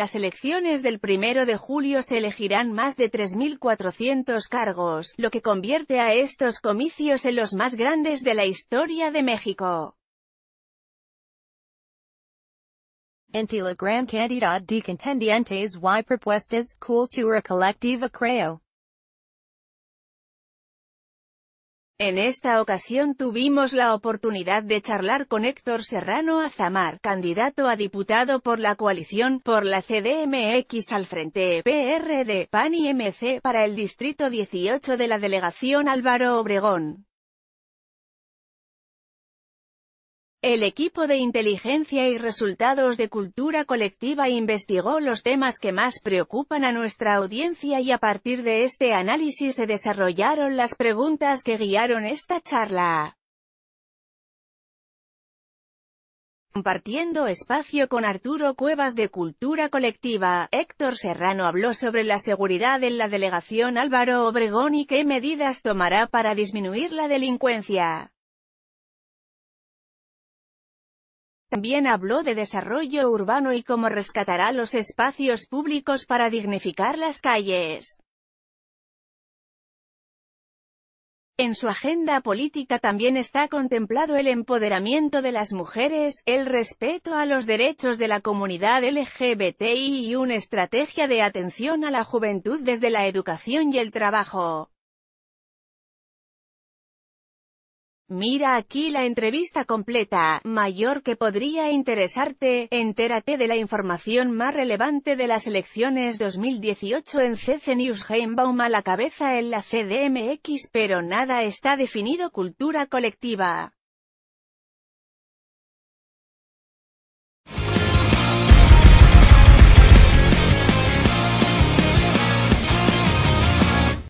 las elecciones del 1 de julio se elegirán más de 3.400 cargos, lo que convierte a estos comicios en los más grandes de la historia de México. Entre la gran cantidad de contendientes y propuestas, Cultura Colectiva creó. En esta ocasión tuvimos la oportunidad de charlar con Héctor Serrano Azamar, candidato a diputado por la coalición, por la CDMX al frente, PRD, PAN y MC, para el Distrito 18 de la delegación Álvaro Obregón. El equipo de inteligencia y resultados de Cultura Colectiva investigó los temas que más preocupan a nuestra audiencia y a partir de este análisis se desarrollaron las preguntas que guiaron esta charla. Compartiendo espacio con Arturo Cuevas de Cultura Colectiva, Héctor Serrano habló sobre la seguridad en la delegación Álvaro Obregón y qué medidas tomará para disminuir la delincuencia. También habló de desarrollo urbano y cómo rescatará los espacios públicos para dignificar las calles. En su agenda política también está contemplado el empoderamiento de las mujeres, el respeto a los derechos de la comunidad LGBTI y una estrategia de atención a la juventud desde la educación y el trabajo. Mira aquí la entrevista completa, mayor que podría interesarte, entérate de la información más relevante de las elecciones 2018 en CC News. Sheinbaum a la cabeza en la CDMX pero nada está definido. Cultura Colectiva.